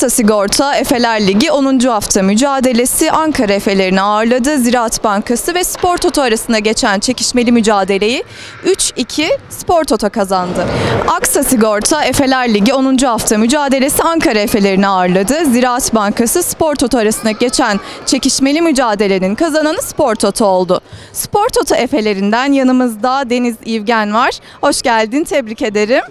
AXA Sigorta Efeler Ligi 10. hafta mücadelesi Ankara Efeler'ini ağırladı. Ziraat Bankası ve Spor Toto arasında geçen çekişmeli mücadeleyi 3-2 Spor Toto kazandı. AXA Sigorta Efeler Ligi 10. hafta mücadelesi Ankara Efeler'ini ağırladı. Ziraat Bankası Spor Toto arasında geçen çekişmeli mücadelenin kazananı Spor Toto oldu. Spor Toto Efelerinden yanımızda Deniz İvgen var. Hoş geldin, tebrik ederim.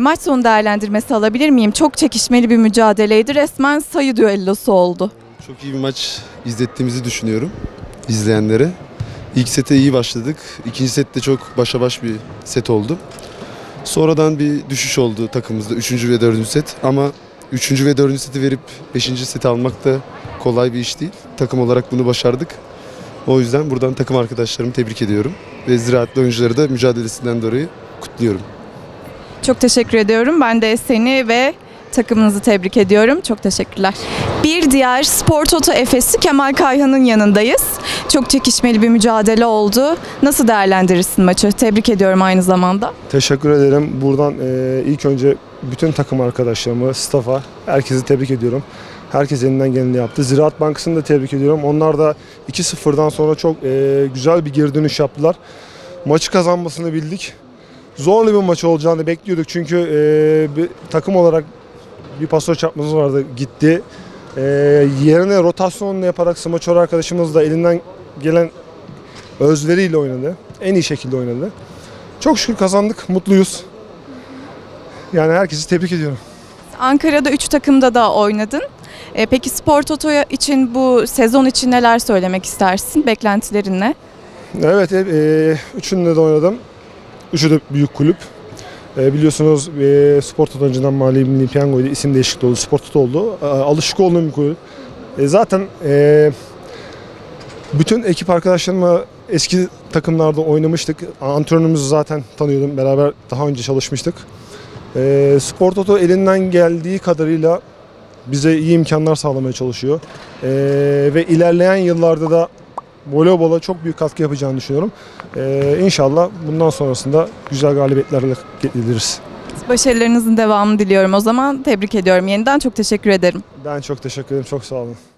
Maç sonu değerlendirmesi alabilir miyim? Çok çekişmeli bir mücadeleydi. Resmen sayı düellosu oldu. Çok iyi bir maç izlettiğimizi düşünüyorum izleyenlere. İlk sete iyi başladık. İkinci sette çok başa baş bir set oldu. Sonradan bir düşüş oldu takımımızda 3. ve 4. set. Ama 3. ve 4. seti verip 5. seti almak da kolay bir iş değil. Takım olarak bunu başardık. O yüzden buradan takım arkadaşlarımı tebrik ediyorum. Ve Ziraatlı oyuncuları da mücadelesinden dolayı kutluyorum. Çok teşekkür ediyorum. Ben de seni ve takımınızı tebrik ediyorum. Çok teşekkürler. Bir diğer Spor Toto Efes'i Kemal Kayhan'ın yanındayız. Çok çekişmeli bir mücadele oldu. Nasıl değerlendirirsin maçı? Tebrik ediyorum aynı zamanda. Teşekkür ederim. Buradan ilk önce bütün takım arkadaşlarımı, staff'a, herkesi tebrik ediyorum. Herkes elinden geleni yaptı. Ziraat Bankası'nı da tebrik ediyorum. Onlar da 2-0'dan sonra çok güzel bir geri dönüş yaptılar. Maçı kazanmasını bildik. Zorlu bir maç olacağını bekliyorduk çünkü bir takım olarak bir pasör çarpmamız vardı, gitti. Yerine rotasyonunu yaparak smaçör arkadaşımız da elinden gelen özveriyle oynadı. En iyi şekilde oynadı. Çok şükür kazandık, mutluyuz. Yani herkesi tebrik ediyorum. Ankara'da 3 takımda da oynadın. Peki Spor Toto için bu sezon için neler söylemek istersin? Beklentilerin ne? Evet, üçünde de oynadım. Üçü de büyük kulüp. Biliyorsunuz Spor Toto önceden Mali Milli Piyango'ydu. İsim değişikliği oldu. Spor Toto oldu. Alışık olduğum bir kulüp. Zaten bütün ekip arkadaşlarımla eski takımlarda oynamıştık. Antrenörümüzü zaten tanıyordum. Beraber daha önce çalışmıştık. Spor Toto elinden geldiği kadarıyla bize iyi imkanlar sağlamaya çalışıyor. Ve ilerleyen yıllarda da voleybola çok büyük katkı yapacağını düşünüyorum. İnşallah bundan sonrasında güzel galibiyetlerle geliriz. Başarılarınızın devamını diliyorum o zaman. Tebrik ediyorum yeniden. Çok teşekkür ederim. Ben çok teşekkür ederim. Çok sağ olun.